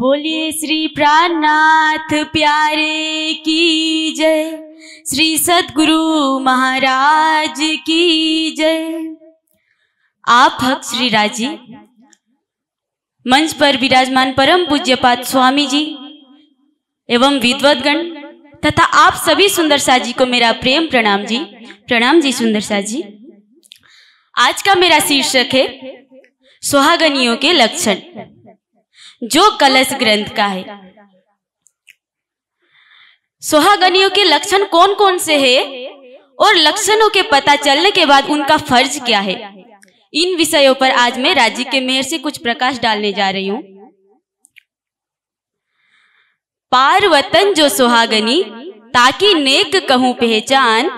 बोलिए श्री प्राणनाथ प्यारे की जय, श्री सदगुरु महाराज की जय। आप हक श्री राज जी, मंच पर विराजमान परम पूज्यपाद स्वामी जी एवं विद्वद्गण तथा आप सभी सुंदर शाह जी को मेरा प्रेम प्रणाम जी। प्रणाम जी सुंदर शाह जी। आज का मेरा शीर्षक है सुहागनियों के लक्षण, जो कलश ग्रंथ का है। सुहागनियों के लक्षण कौन कौन से हैं और लक्षणों के पता चलने के बाद उनका फर्ज क्या है, इन विषयों पर आज मैं राज जी के मेहर से कुछ प्रकाश डालने जा रही हूं। पार वतन जो सुहागनी, ताकि नेक कहूं पहचान,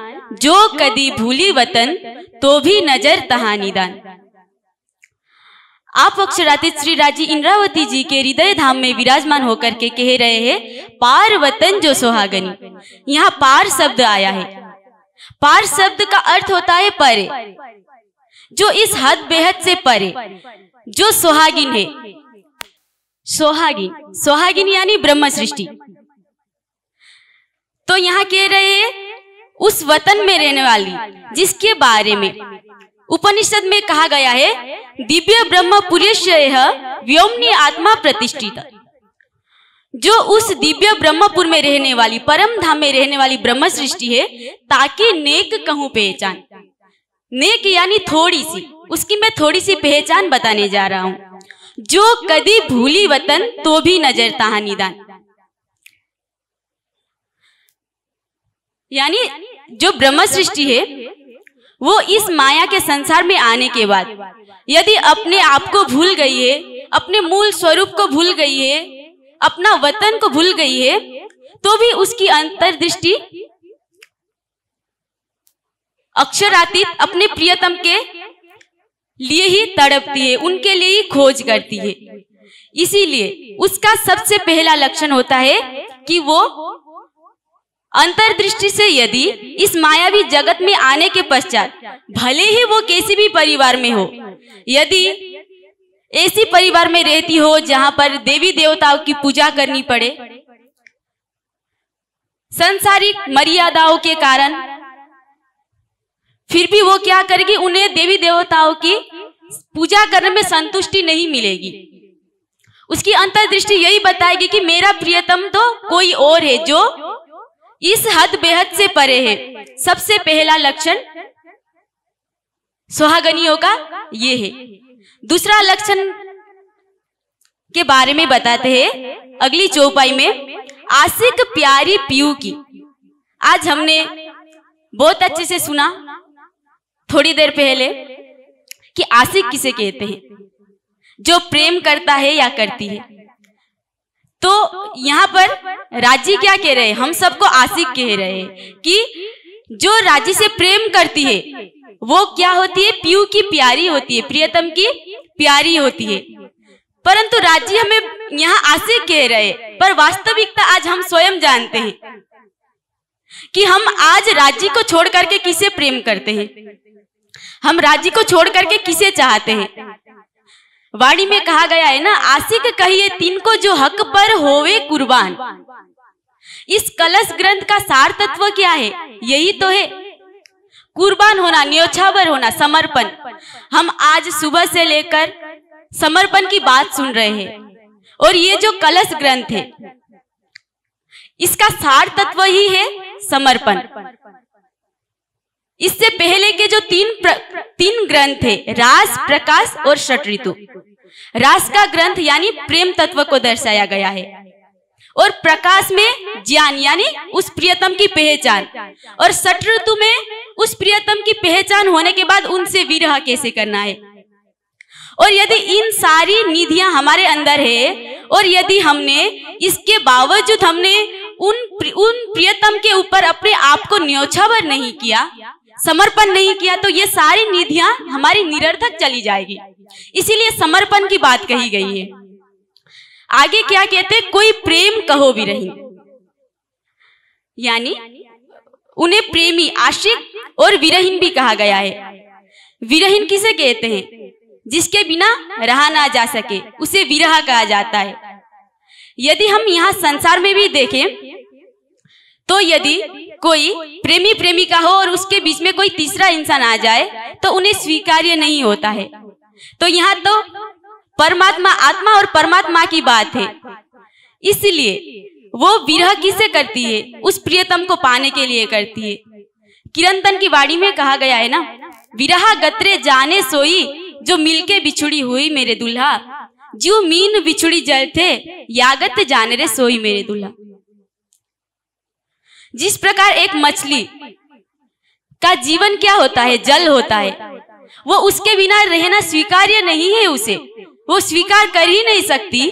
जो कदी भूली वतन तो भी नजर तहानी दान। आप अक्षरातीत श्री राजी इंद्रावती जी के हृदय धाम में विराजमान होकर के कह रहे हैं, पार वतन जो सुहागनी। यहाँ पार शब्द आया है। पार शब्द का अर्थ होता है परे, जो इस हद बेहद से परे, जो सुहागिन है। सुहागिन, सुहागिन यानी ब्रह्म सृष्टि। तो यहाँ कह रहे हैं उस वतन में रहने वाली, जिसके बारे में उपनिषद में कहा गया है, दिव्य ब्रह्म पुरुषः व्योमनी आत्मा प्रतिष्ठित। जो उस दिव्य ब्रह्मपुर में रहने वाली, परम धाम में रहने वाली ब्रह्म सृष्टि है, ताकि नेक कहूं पहचान। नेक यानी थोड़ी सी, उसकी मैं थोड़ी सी पहचान बताने जा रहा हूँ। जो कदी भूली वतन तो भी नजर तहानी दान, यानी जो ब्रह्म सृष्टि है वो इस माया के संसार में आने के बाद यदि अपने आप को भूल गई है, अपने मूल स्वरूप को भूल गई है, अपना वतन को भूल गई है, तो भी उसकी अंतर्दृष्टि अक्षरातीत अपने प्रियतम के लिए ही तड़पती है, उनके लिए ही खोज करती है। इसीलिए उसका सबसे पहला लक्षण होता है कि वो अंतर्दृष्टि से यदि इस मायावी जगत में आने के पश्चात, भले ही वो किसी भी परिवार में हो, यदि ऐसी परिवार में रहती हो जहां पर देवी देवताओं की पूजा करनी पड़े, सांसारिक मर्यादाओं के कारण, फिर भी वो क्या करेगी, उन्हें देवी देवताओं की पूजा करने में संतुष्टि नहीं मिलेगी। उसकी अंतर्दृष्टि यही बताएगी कि मेरा प्रियतम तो कोई और है, जो इस हद बेहद से परे है। सबसे पहला लक्षण सुहागनियों का ये है। दूसरा लक्षण के बारे में बताते हैं अगली चौपाई में, आशिक प्यारी पीयू की। आज हमने बहुत अच्छे से सुना थोड़ी देर पहले कि आशिक किसे कहते हैं, जो प्रेम करता है या करती है। तो यहाँ पर राजी क्या कह रहे हैं, हम सबको आशिक कह रहे हैं कि जो राजी से प्रेम करती है वो क्या होती है, पीयू की प्यारी होती है, प्रियतम की प्यारी होती है। परंतु राजी हमें यहाँ आशिक कह रहे हैं, पर वास्तविकता आज हम स्वयं जानते हैं कि हम आज राजी को छोड़ करके किसे प्रेम करते हैं, हम राजी को छोड़ करके किसे चाहते हैं। वाणी में कहा गया है ना, आशिक कहिए तिनको जो हक पर होवे कुर्बान। इस कलश ग्रंथ का सार तत्व क्या है, यही तो है कुर्बान होना, न्योछावर होना, समर्पण। हम आज सुबह से लेकर समर्पण की बात सुन रहे हैं, और ये जो कलश ग्रंथ है इसका सार तत्व ही है समर्पण। इससे पहले के जो तीन ग्रंथ है, रास, प्रकाश और षटऋतु। रास का ग्रंथ यानी प्रेम तत्व को दर्शाया गया है, और प्रकाश में ज्ञान यानी उस प्रियतम की पहचान, और षटऋतु में उस प्रियतम की पहचान होने के बाद उनसे विरह कैसे करना है। और यदि इन सारी निधियां हमारे अंदर है, और यदि हमने इसके बावजूद हमने उन प्रियतम के ऊपर अपने आप को न्योछावर नहीं किया, समर्पण नहीं किया, तो ये सारी निधियां हमारी निरर्थक चली जाएगी। इसीलिए समर्पण की बात कही गई है। आगे क्या कहते, कोई प्रेम कहो भी रही, यानी उन्हें प्रेमी, आशिक और विरहीन भी कहा गया है। विरहीन किसे कहते हैं, जिसके बिना रहा ना जा सके, उसे विरह कहा जाता है। यदि हम यहाँ संसार में भी देखें तो यदि कोई प्रेमी प्रेमिका हो और उसके बीच में कोई तीसरा इंसान आ जाए तो उन्हें स्वीकार्य नहीं होता है। तो यहाँ तो परमात्मा आत्मा और परमात्मा की बात है, इसलिए वो विरह किसे करती है? उस प्रियतम को पाने के लिए करती है। किरणतन की वाणी में कहा गया है ना, विरह गत्रे जाने सोई जो मिलके बिछुड़ी हुई मेरे दुल्हा, जीव मीन बिछुड़ी जल थे यागत जाने रे सोई मेरे दुल्हा। जिस प्रकार एक मछली का जीवन क्या होता है? जल होता है। वो उसके बिना रहना स्वीकार्य नहीं है, उसे वो स्वीकार कर ही नहीं सकती।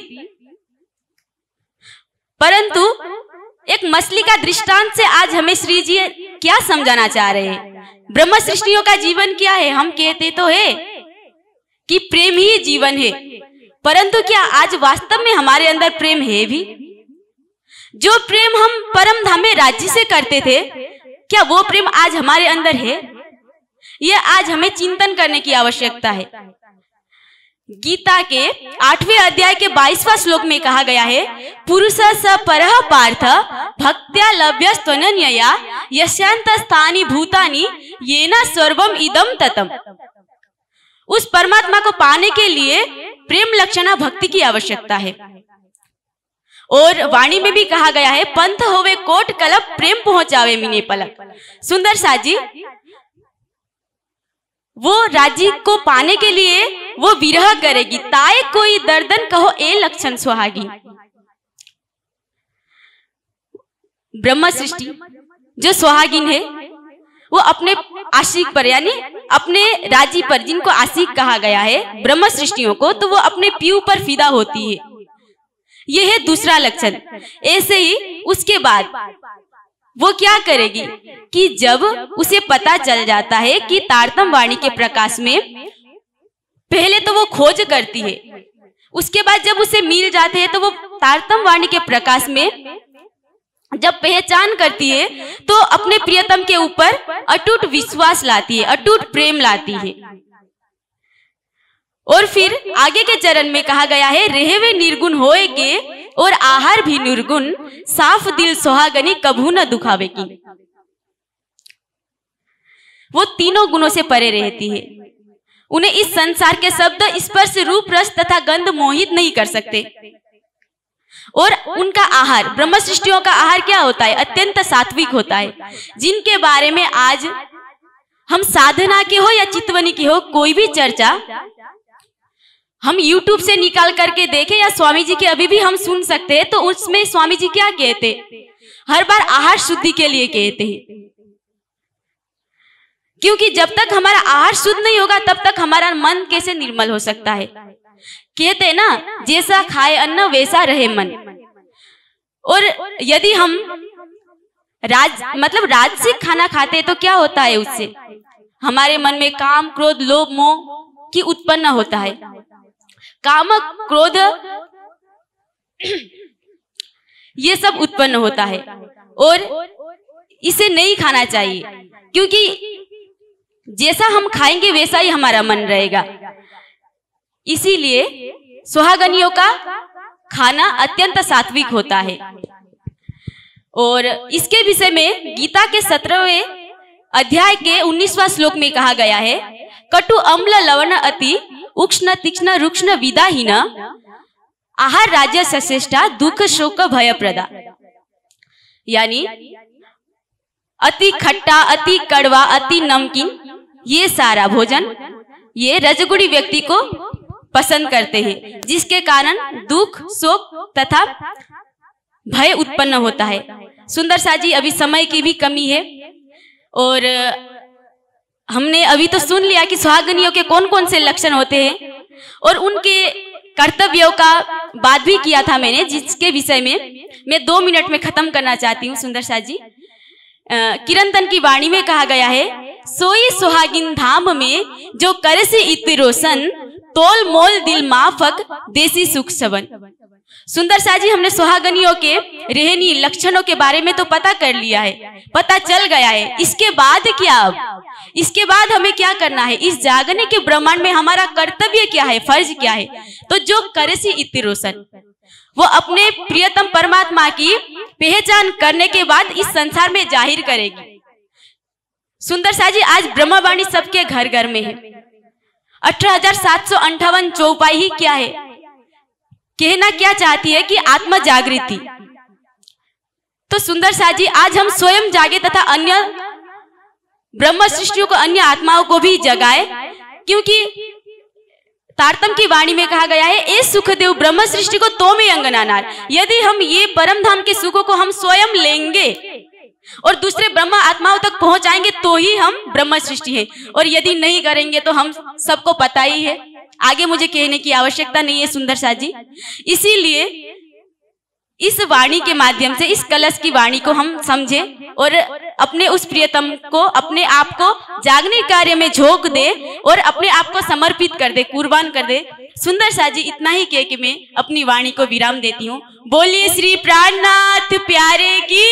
परंतु एक मछली का दृष्टांत से आज हमें श्री जी क्या समझाना चाह रहे हैं? ब्रह्म सृष्टियों का जीवन क्या है? हम कहते तो है कि प्रेम ही जीवन है, परंतु क्या आज वास्तव में हमारे अंदर प्रेम है भी? जो प्रेम हम परम धाम में राज्य से करते थे, क्या वो प्रेम आज हमारे अंदर है? यह आज हमें चिंतन करने की आवश्यकता है। गीता के 8वें अध्याय के 22वां श्लोक में कहा गया है, पुरुषः स परः पार्थ भक्त्या लभ्यस्त्वनन्यया यस्यांतस्थानि भूतानि येन सर्वम् इदं ततम्। उस परमात्मा को पाने के लिए प्रेम लक्षणा भक्ति की आवश्यकता है। और वाणी में भी कहा गया है, पंथ होवे कोट कलप प्रेम पहुंचावे मिने पलक। सुंदर शाह जी वो राजी को पाने के लिए वो विरह करेगी, ताए कोई दर्दन कहो ए लक्षण सुहागी। ब्रह्म सृष्टि जो सुहागिन है वो अपने आशिक पर यानी अपने राजी पर, जिनको आशिक कहा गया है ब्रह्म सृष्टियों को, तो वो अपने पीयू पर फिदा होती है। यह है दूसरा लक्षण। ऐसे ही उसके बाद वो क्या करेगी कि जब उसे पता चल जाता है कि तारतम वाणी के प्रकाश में, पहले तो वो खोज करती है, उसके बाद जब उसे मिल जाते हैं तो वो तारतम वाणी के प्रकाश में जब पहचान करती है तो अपने प्रियतम के ऊपर अटूट विश्वास लाती है, अटूट प्रेम लाती है। और फिर आगे के चरण में कहा गया है, रहवे निर्गुण होए के और आहार भी निर्गुण, साफ दिल सुहागनी कभू न दुखावे की। वो तीनों गुणों से परे रहती है। उन्हें इस संसार के शब्द, स्पर्श, रूप, रस तथा गंध मोहित नहीं कर सकते। और उनका आहार, ब्रह्म सृष्टियों का आहार क्या होता है? अत्यंत सात्विक होता है, जिनके बारे में आज हम साधना की हो या चितवनी की हो, कोई भी चर्चा हम YouTube से निकाल करके देखें या स्वामी जी के अभी भी हम सुन सकते हैं, तो उसमें स्वामी जी क्या कहते? हर बार आहार शुद्धि के लिए कहते हैं, क्योंकि जब तक हमारा आहार शुद्ध नहीं होगा तब तक हमारा मन कैसे निर्मल हो सकता है? कहते हैं ना, जैसा खाए अन्न वैसा रहे मन। और यदि हम राजसिक खाना खाते हैं तो क्या होता है? उससे हमारे मन में काम, क्रोध, लोभ, मोह की उत्पन्न होता है। काम, क्रोध, ये सब उत्पन्न होता है और इसे नहीं खाना चाहिए, क्योंकि जैसा हम खाएंगे वैसा ही हमारा मन रहेगा। इसीलिए सुहागनियों का खाना अत्यंत सात्विक होता है। और इसके विषय में गीता के 17वें अध्याय के 19वां श्लोक में कहा गया है, कटु अम्ल लवण अति उक्ष्ण तीक्ष्ण रुक्ष्ण विदाहीन आहार राज्य सश्रेष्ठा दुख शोक भय प्रदा। यानी अति खट्टा, अति कड़वा, अति नमकीन, ये सारा भोजन ये रजगुणी व्यक्ति को पसंद करते हैं, जिसके कारण दुख, शोक तथा भय उत्पन्न होता है। सुंदर शाह जी, अभी समय की भी कमी है और हमने अभी तो सुन लिया कि सुहागनियों के कौन कौन से लक्षण होते हैं और उनके कर्तव्यों का बात भी किया था मैंने, जिसके विषय में मैं 2 मिनट में खत्म करना चाहती हूँ। सुंदर शाह जी, किरणतन की वाणी में कहा गया है, सोई सुहागिन धाम में जो करसी इति रोशन तोल मोल दिल माफक देसी सुख सबन। सुंदर शाह जी, हमने सुहागनियों के रहनी लक्षणों के बारे में तो पता कर लिया है, पता चल गया है। इसके बाद क्या? अब इसके बाद हमें क्या करना है? इस जागने के ब्रह्मांड में हमारा कर्तव्य क्या है, फर्ज क्या है? तो जो करसी इति रोशन, वो अपने प्रियतम परमात्मा की पहचान करने के बाद इस संसार में जाहिर करेगी। सुंदर शाह जी, आज ब्रह्मावाणी सबके घर घर में है। 18,758 चौपाई ही क्या है? कहना क्या चाहती है कि आत्म जागृति। तो सुंदर शाह जी, आज हम स्वयं जागे तथा अन्य ब्रह्म सृष्टियों को, अन्य आत्माओं को भी जगाए, क्योंकि तारतम की वाणी में कहा गया है, ए सुखदेव ब्रह्म सृष्टि को तो में अंगनानार। यदि हम ये परम धाम के सुखों को हम स्वयं लेंगे और दूसरे ब्रह्म आत्माओं तक पहुंचाएंगे तो ही हम ब्रह्म सृष्टि है, और यदि नहीं करेंगे तो हम सबको पता ही है, आगे मुझे कहने की आवश्यकता नहीं है सुंदर शाह जी। इसीलिए इस वाणी के माध्यम से, इस कलश की वाणी को हम समझे और अपने उस प्रियतम को, अपने आप को जागने कार्य में झोंक दे और अपने आप को समर्पित कर दे, कुर्बान कर दे। सुंदर शाह जी, इतना ही कह के मैं अपनी वाणी को विराम देती हूँ। बोलिए श्री प्राणनाथ प्यारे की